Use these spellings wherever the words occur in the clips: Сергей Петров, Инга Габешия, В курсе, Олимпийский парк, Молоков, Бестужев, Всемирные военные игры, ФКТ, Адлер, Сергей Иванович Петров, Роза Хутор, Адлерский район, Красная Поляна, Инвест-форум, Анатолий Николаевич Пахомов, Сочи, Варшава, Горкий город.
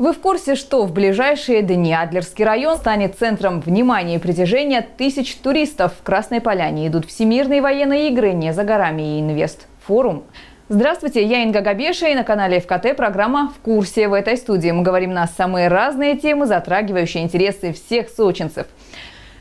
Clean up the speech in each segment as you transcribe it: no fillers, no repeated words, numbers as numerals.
Вы в курсе, что в ближайшие дни Адлерский район станет центром внимания и притяжения тысяч туристов? В Красной Поляне идут Всемирные военные игры, не за горами и Инвест-форум. Здравствуйте, я Инга Габешия и на канале ФКТ программа «В курсе». В этой студии мы говорим на самые разные темы, затрагивающие интересы всех сочинцев.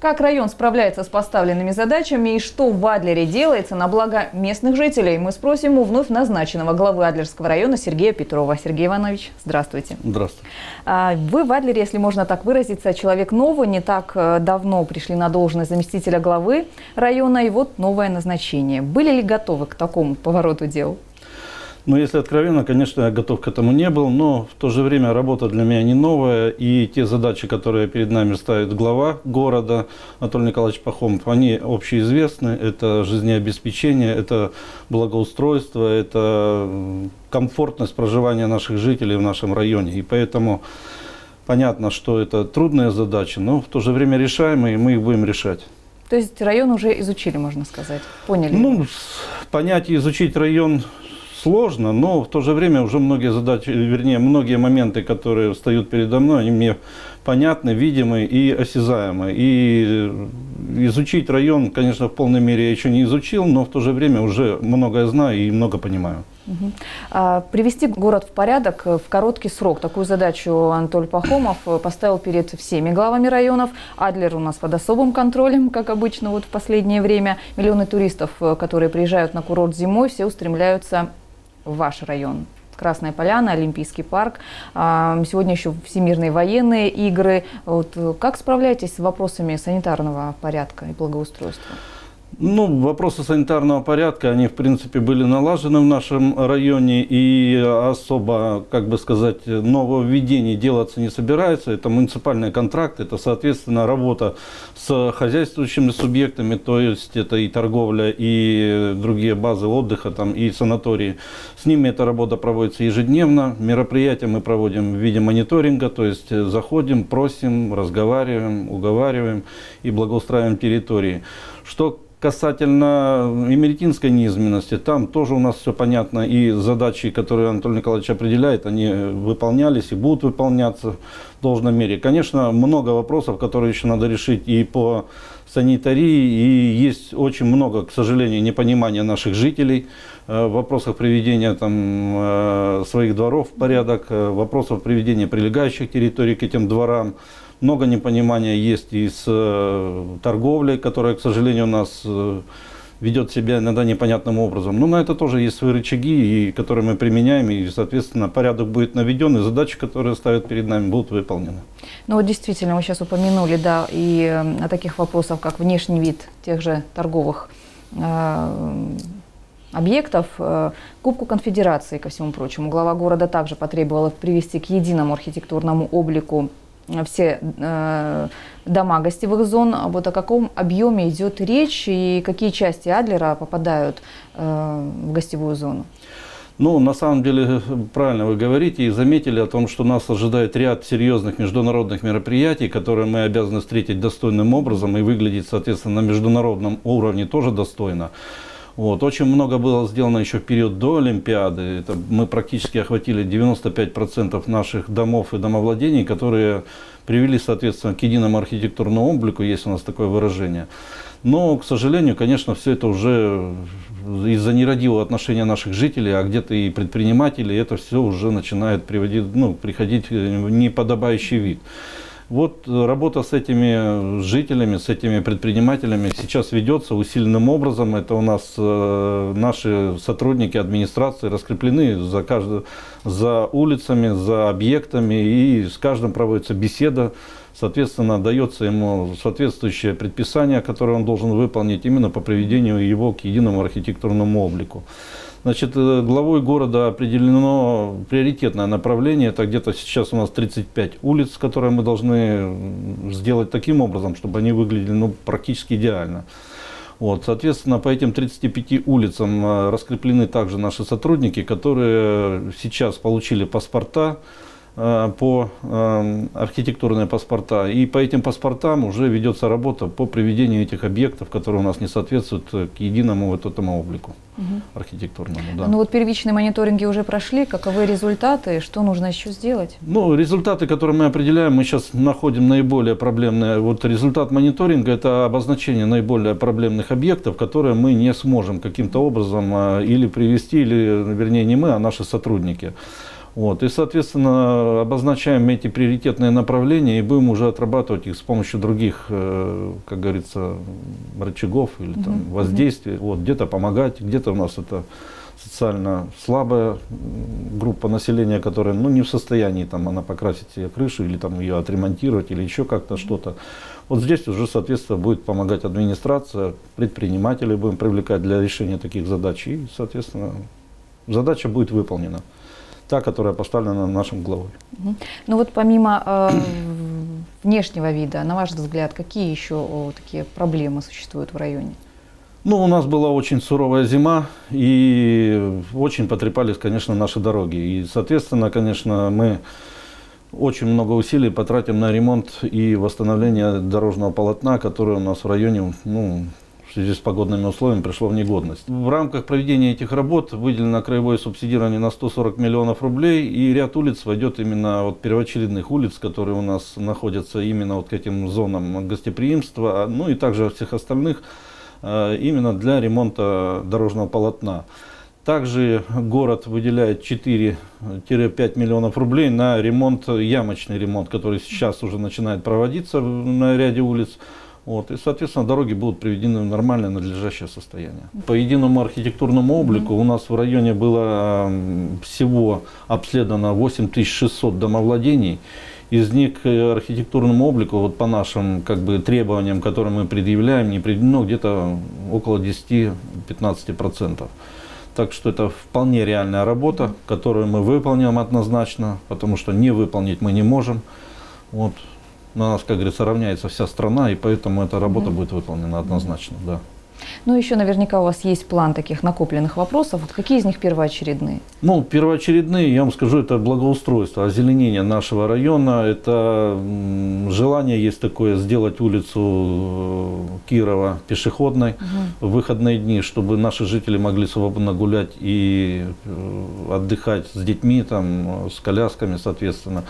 Как район справляется с поставленными задачами и что в Адлере делается на благо местных жителей, мы спросим у вновь назначенного главы Адлерского района Сергея Петрова. Сергей Иванович, здравствуйте. Здравствуйте. Вы в Адлере, если можно так выразиться, человек новый, не так давно пришли на должность заместителя главы района, и вот новое назначение. Были ли готовы к такому повороту дел? Ну, если откровенно, конечно, я готов к этому не был, но в то же время работа для меня не новая, и те задачи, которые перед нами ставит глава города Анатолий Николаевич Пахомов, они общеизвестны. Это жизнеобеспечение, это благоустройство, это комфортность проживания наших жителей в нашем районе. И поэтому понятно, что это трудная задача, но в то же время решаемые, и мы их будем решать. То есть район уже изучили, можно сказать, поняли? Ну, понять и изучить район сложно, но в то же время уже многие задачи, вернее, многие моменты, которые встают передо мной, они мне понятны, видимы и осязаемы. И изучить район, конечно, в полной мере я еще не изучил, но в то же время уже многое знаю и много понимаю. Привести город в порядок в короткий срок. Такую задачу Анатолий Пахомов поставил перед всеми главами районов. Адлер у нас под особым контролем, как обычно вот в последнее время. Миллионы туристов, которые приезжают на курорт зимой, все устремляются в ваш район. Красная Поляна, Олимпийский парк, сегодня еще Всемирные военные игры. Вот как справляетесь с вопросами санитарного порядка и благоустройства? Ну, вопросы санитарного порядка, они, в принципе, были налажены в нашем районе, и особо, как бы сказать, нововведений делаться не собирается. Это муниципальные контракты, это, соответственно, работа с хозяйствующими субъектами, то есть это и торговля, и другие базы отдыха, там, и санатории. С ними эта работа проводится ежедневно. Мероприятия мы проводим в виде мониторинга, то есть заходим, просим, разговариваем, уговариваем и благоустраиваем территории. Что касательно имеретинской неизменности, там тоже у нас все понятно, и задачи, которые Анатолий Николаевич определяет, они выполнялись и будут выполняться в должной мере. Конечно, много вопросов, которые еще надо решить и по санитарии, и есть очень много, к сожалению, непонимания наших жителей в вопросах приведения там своих дворов в порядок, вопросов приведения прилегающих территорий к этим дворам. Много непонимания есть и с торговлей, которая, к сожалению, у нас ведет себя иногда непонятным образом. Но на это тоже есть свои рычаги, и которые мы применяем, и, соответственно, порядок будет наведен, и задачи, которые ставят перед нами, будут выполнены. Ну вот действительно, вы сейчас упомянули, да, и о таких вопросах, как внешний вид тех же торговых объектов, Кубку Конфедерации, ко всему прочему. Глава города также потребовала привести к единому архитектурному облику все дома гостевых зон. Вот о каком объеме идет речь и какие части Адлера попадают в гостевую зону? Ну, на самом деле, правильно вы говорите и заметили о том, что нас ожидает ряд серьезных международных мероприятий, которые мы обязаны встретить достойным образом и выглядеть, соответственно, на международном уровне тоже достойно. Вот. Очень много было сделано еще в период до Олимпиады. Это мы практически охватили 95% наших домов и домовладений, которые привели, соответственно, к единому архитектурному облику, есть у нас такое выражение. Но, к сожалению, конечно, все это уже из-за нерадивого отношения наших жителей, а где-то и предпринимателей, это все уже начинает приходить в неподобающий вид. Вот работа с этими жителями, с этими предпринимателями сейчас ведется усиленным образом. Это у нас наши сотрудники администрации раскреплены за улицами, за объектами. И с каждым проводится беседа. Соответственно, дается ему соответствующее предписание, которое он должен выполнить именно по приведению его к единому архитектурному облику. Значит, главой города определено приоритетное направление. Это где-то сейчас у нас 35 улиц, которые мы должны сделать таким образом, чтобы они выглядели практически идеально. Вот, соответственно, по этим 35 улицам раскреплены также наши сотрудники, которые сейчас получили паспорта. по архитектурные паспорта. И по этим паспортам уже ведется работа по приведению этих объектов, которые у нас не соответствуют, к единому вот этому облику архитектурному. Да. Ну вот первичные мониторинги уже прошли. Каковы результаты? Что нужно еще сделать? Ну, результаты, которые мы определяем, мы сейчас находим наиболее проблемные. Вот результат мониторинга – это обозначение наиболее проблемных объектов, которые мы не сможем каким-то образом или привести, или, вернее, не мы, а наши сотрудники. Вот. И, соответственно, обозначаем эти приоритетные направления и будем уже отрабатывать их с помощью других, как говорится, рычагов или там, воздействий. Вот. Где-то помогать, где-то у нас это социально слабая группа населения, которая ну, не в состоянии там, она покрасить себе крышу или там, ее отремонтировать или еще как-то что-то. Вот здесь уже, соответственно, будет помогать администрация, предпринимателей будем привлекать для решения таких задач. И, соответственно, задача будет выполнена. Та, которая поставлена нашим главой. Ну вот помимо внешнего вида, на ваш взгляд, какие еще такие проблемы существуют в районе? Ну, у нас была очень суровая зима, и очень потрепались, конечно, наши дороги. И, соответственно, конечно, мы очень много усилий потратим на ремонт и восстановление дорожного полотна, которое у нас в районе, ну, в связи с погодными условиями пришло в негодность. В рамках проведения этих работ выделено краевое субсидирование на 140 миллионов рублей, и ряд улиц войдет именно от первоочередных улиц, которые у нас находятся именно вот к этим зонам гостеприимства, ну и также всех остальных, именно для ремонта дорожного полотна. Также город выделяет 4-5 миллионов рублей на ремонт, ямочный ремонт, который сейчас уже начинает проводиться на ряде улиц. Вот, и, соответственно, дороги будут приведены в нормальное, надлежащее состояние. По единому архитектурному облику у нас в районе было всего обследовано 8600 домовладений. Из них к архитектурному облику, вот по нашим как бы, требованиям, которые мы предъявляем, не приведено где-то около 10-15%. Так что это вполне реальная работа, которую мы выполним однозначно, потому что не выполнить мы не можем. Вот. На нас, как говорится, равняется вся страна, и поэтому эта работа будет выполнена однозначно. Да. Ну, еще наверняка у вас есть план таких накопленных вопросов. Вот какие из них первоочередные? Ну, первоочередные, я вам скажу, это благоустройство, озеленение нашего района. Это желание есть такое сделать улицу Кирова пешеходной в выходные дни, чтобы наши жители могли свободно гулять и отдыхать с детьми, там, с колясками, соответственно.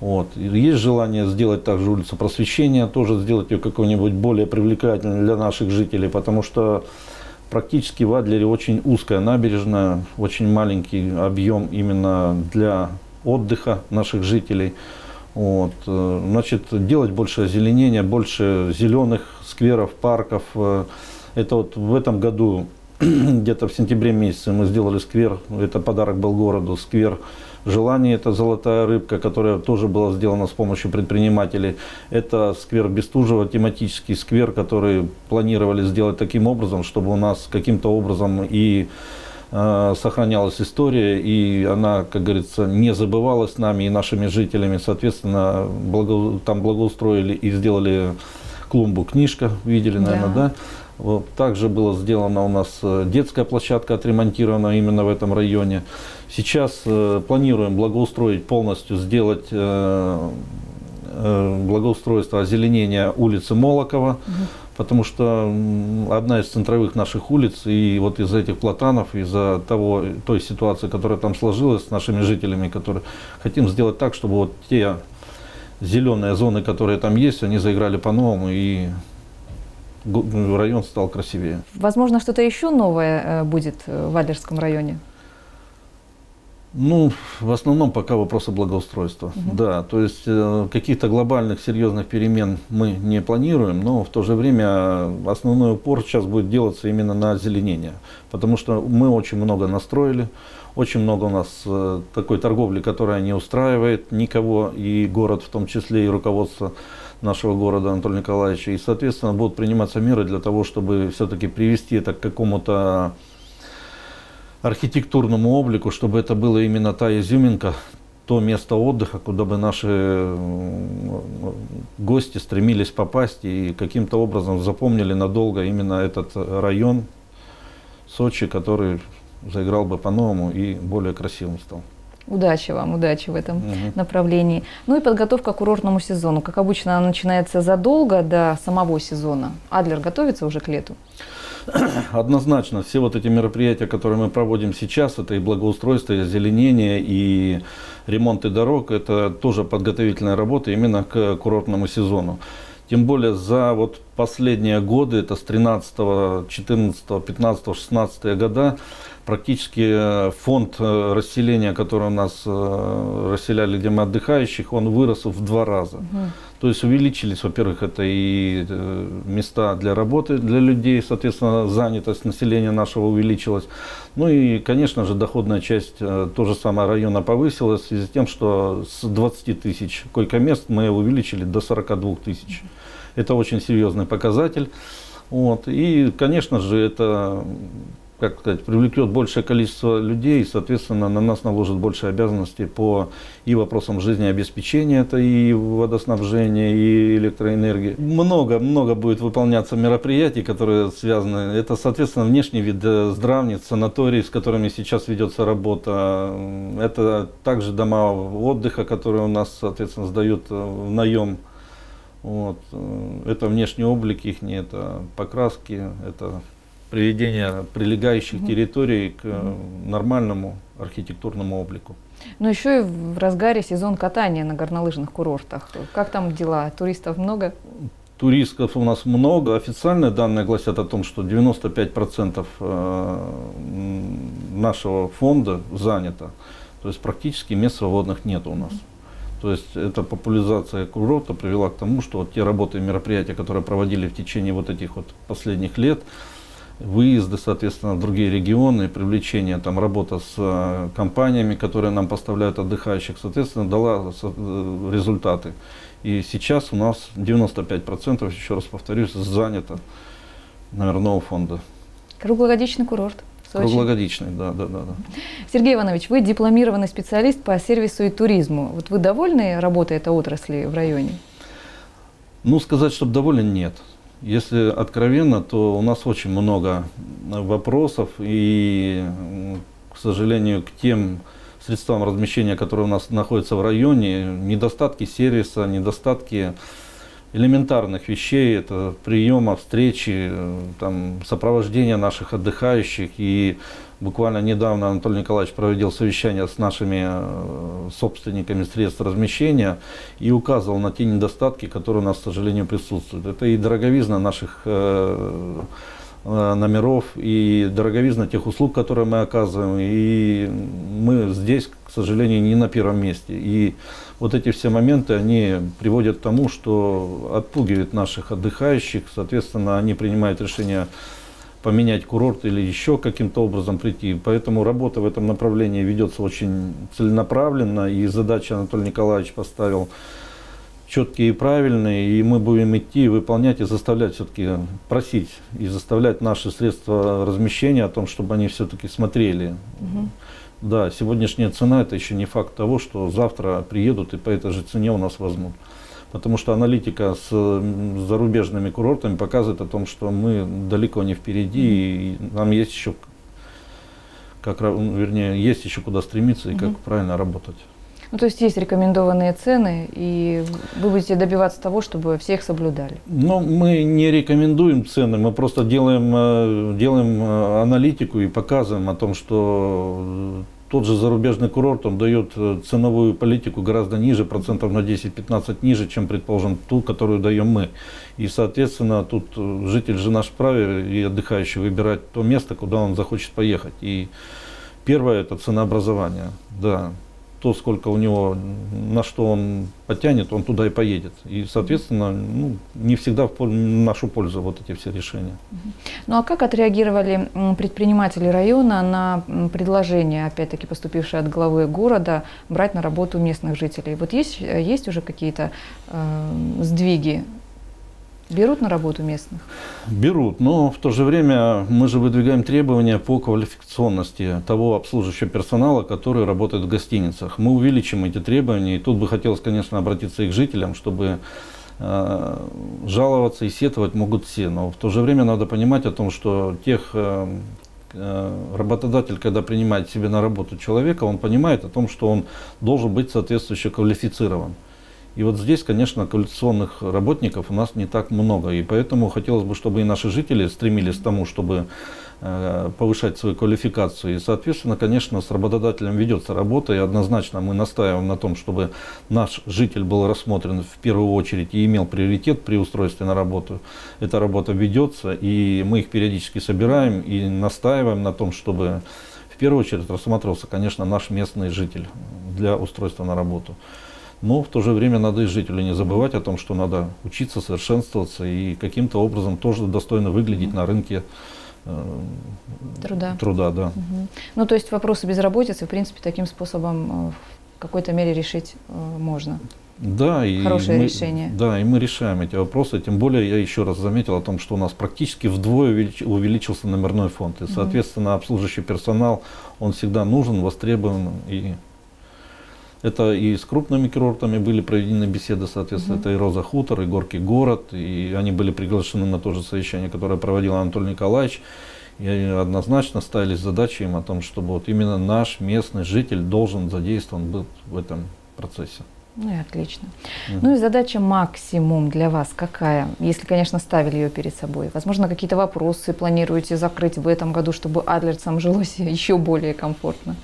Вот. Есть желание сделать также улицу Просвещения, тоже сделать ее какой-нибудь более привлекательной для наших жителей, потому что практически в Адлере очень узкая набережная, очень маленький объем именно для отдыха наших жителей. Вот. Значит, делать больше озеленения, больше зеленых скверов, парков. Это вот в этом году, где-то в сентябре месяце, мы сделали сквер, это подарок был городу, сквер желание, это золотая рыбка, которая тоже была сделана с помощью предпринимателей. Это сквер Бестужева, тематический сквер, который планировали сделать таким образом, чтобы у нас каким-то образом и сохранялась история, и она, как говорится, не забывалась нами и нашими жителями. Соответственно, там благоустроили и сделали клумбу «Книжка», видели, наверное, да? Вот. Также была сделана у нас детская площадка, отремонтирована именно в этом районе. Сейчас планируем благоустроить полностью, сделать благоустройство озеленения улицы Молокова, потому что одна из центровых наших улиц, и вот из-за этих платанов, из-за той ситуации, которая там сложилась с нашими жителями, которые хотим сделать так, чтобы вот те зеленые зоны, которые там есть, они заиграли по-новому и район стал красивее. Возможно, что-то еще новое будет в Адлерском районе? Ну, в основном пока вопросы благоустройства. Да, то есть каких-то глобальных серьезных перемен мы не планируем, но в то же время основной упор сейчас будет делаться именно на озеленение. Потому что мы очень много настроили, очень много у нас такой торговли, которая не устраивает никого, и город в том числе, и руководство нашего города Анатолия Николаевича. И, соответственно, будут приниматься меры для того, чтобы все-таки привести это к какому-то архитектурному облику, чтобы это было именно та изюминка, то место отдыха, куда бы наши гости стремились попасть и каким-то образом запомнили надолго именно этот район Сочи, который заиграл бы по-новому и более красивым стал. Удачи вам, удачи в этом направлении. Ну и подготовка к курортному сезону. Как обычно, она начинается задолго до самого сезона. Адлер готовится уже к лету? Однозначно. Все вот эти мероприятия, которые мы проводим сейчас, это и благоустройство, и озеленение, и ремонты дорог, это тоже подготовительная работа именно к курортному сезону. Тем более за вот последние годы, это с 13, 14, 15, 16 года, практически фонд расселения, который у нас расселяли, где мы отдыхающих, он вырос в 2 раза. То есть увеличились, во-первых, это и места для работы для людей, соответственно, занятость населения нашего увеличилась. Ну и, конечно же, доходная часть то же самое района повысилась в связи с тем, что с 20 тысяч койко-мест мы увеличили до 42 тысяч. Это очень серьезный показатель. Вот. И, конечно же, это, как сказать, привлечет большее количество людей, и, соответственно, на нас наложит больше обязанностей по и вопросам жизнеобеспечения, это и водоснабжения, и электроэнергии. Много будет выполняться мероприятий, которые связаны. Это, соответственно, внешний вид здравниц, санаторий, с которыми сейчас ведется работа. Это также дома отдыха, которые у нас, соответственно, сдают в наем. Вот. Это внешний облик их, это покраски, это приведение прилегающих территорий к нормальному архитектурному облику. Но еще и в разгаре сезон катания на горнолыжных курортах. Как там дела? Туристов много? Туристов у нас много. Официальные данные гласят о том, что 95% нашего фонда занято. То есть практически мест свободных нет у нас. То есть эта популяризация курорта привела к тому, что вот те работы и мероприятия, которые проводили в течение вот этих вот последних лет, выезды, соответственно, в другие регионы, привлечение, там, работа с компаниями, которые нам поставляют отдыхающих, соответственно, дала результаты. И сейчас у нас 95%, еще раз повторюсь, занято номерного фонда. Круглогодичный курорт. Сочи. Круглогодичный, да. Сергей Иванович, вы дипломированный специалист по сервису и туризму. Вот вы довольны работой этой отрасли в районе? Ну, сказать, что доволен, нет. Если откровенно, то у нас очень много вопросов и, к сожалению, к тем средствам размещения, которые у нас находятся в районе, недостатки сервиса, недостатки элементарных вещей, это приема, встречи, там, сопровождение наших отдыхающих. И буквально недавно Анатолий Николаевич проводил совещание с нашими собственниками средств размещения и указывал на те недостатки, которые у нас, к сожалению, присутствуют. Это и дороговизна наших номеров, и дороговизна тех услуг, которые мы оказываем. И мы здесь, к сожалению, не на первом месте. И вот эти все моменты, они приводят к тому, что отпугивают наших отдыхающих. Соответственно, они принимают решение поменять курорт или еще каким-то образом прийти. Поэтому работа в этом направлении ведется очень целенаправленно. И задача Анатолий Николаевич поставил четкие и правильные, и мы будем идти, выполнять и заставлять все-таки, просить и заставлять наши средства размещения о том, чтобы они все-таки смотрели. Да, сегодняшняя цена – это еще не факт того, что завтра приедут и по этой же цене у нас возьмут. Потому что аналитика с зарубежными курортами показывает о том, что мы далеко не впереди, и нам есть еще, есть еще куда стремиться и как правильно работать. Ну, то есть есть рекомендованные цены, и вы будете добиваться того, чтобы все их соблюдали? Ну, мы не рекомендуем цены, мы просто делаем аналитику и показываем о том, что тот же зарубежный курорт, он дает ценовую политику гораздо ниже, процентов на 10-15 ниже, чем, предположим, ту, которую даем мы. И, соответственно, тут житель же наш вправе и отдыхающий выбирать то место, куда он захочет поехать. И первое – это ценообразование, да. То, сколько у него, на что он потянет, он туда и поедет. И, соответственно, ну, не всегда в нашу пользу вот эти все решения. Ну а как отреагировали предприниматели района на предложение, опять-таки поступившее от главы города, брать на работу местных жителей? Вот есть уже какие-то сдвиги? Берут на работу местных? Берут, но в то же время мы же выдвигаем требования по квалификационности того обслуживающего персонала, который работает в гостиницах. Мы увеличим эти требования, и тут бы хотелось, конечно, обратиться и к жителям, чтобы жаловаться и сетовать могут все. Но в то же время надо понимать о том, что тех работодатель, когда принимает себе на работу человека, он понимает о том, что он должен быть соответствующе квалифицирован. И вот здесь, конечно, квалификационных работников у нас не так много. И поэтому хотелось бы, чтобы и наши жители стремились к тому, чтобы повышать свою квалификацию. И, соответственно, конечно, с работодателем ведется работа. И однозначно мы настаиваем на том, чтобы наш житель был рассмотрен в первую очередь и имел приоритет при устройстве на работу. Эта работа ведется, и мы их периодически собираем и настаиваем на том, чтобы в первую очередь рассматривался, конечно, наш местный житель для устройства на работу. Но в то же время надо и жителю не забывать о том, что надо учиться, совершенствоваться и каким-то образом тоже достойно выглядеть на рынке труда, да. Угу. Ну, то есть вопросы безработицы, в принципе, таким способом в какой-то мере решить можно. Да, и мы решаем эти вопросы. Тем более, я еще раз заметил о том, что у нас практически вдвое увеличился номерной фонд. И, соответственно, обслуживающий персонал, он всегда нужен, востребован и... Это и с крупными курортами были проведены беседы, соответственно, это и Роза Хутор, и Горкий город, и они были приглашены на то же совещание, которое проводил Анатолий Николаевич, и однозначно ставились задачи им о том, чтобы вот именно наш местный житель должен задействован был в этом процессе. Ну и отлично. Ну и задача максимум для вас какая, если, конечно, ставили ее перед собой? Возможно, какие-то вопросы планируете закрыть в этом году, чтобы адлерцам жилось еще более комфортно?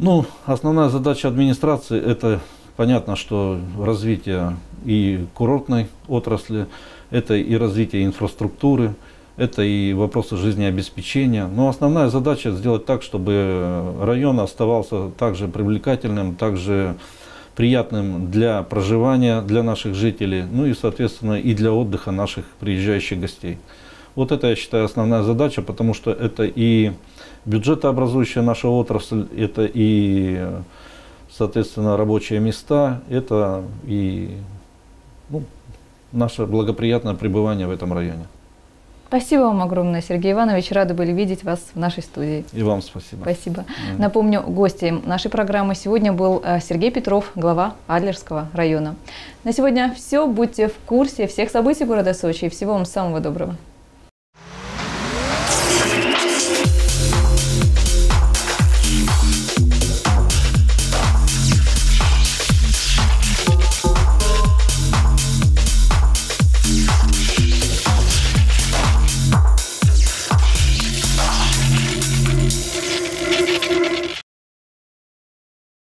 Ну, основная задача администрации – это, понятно, что развитие и курортной отрасли, это и развитие инфраструктуры, это и вопросы жизнеобеспечения. Но основная задача – сделать так, чтобы район оставался также привлекательным, также приятным для проживания, для наших жителей, ну и, соответственно, и для отдыха наших приезжающих гостей. Вот это, я считаю, основная задача, потому что это и бюджетообразующая наша отрасль, это и, соответственно, рабочие места, это и наше благоприятное пребывание в этом районе. Спасибо вам огромное, Сергей Иванович. Рады были видеть вас в нашей студии. И вам спасибо. Спасибо. Напомню, гостем нашей программы сегодня был Сергей Петров, глава Адлерского района. На сегодня все. Будьте в курсе всех событий города Сочи. Всего вам самого доброго.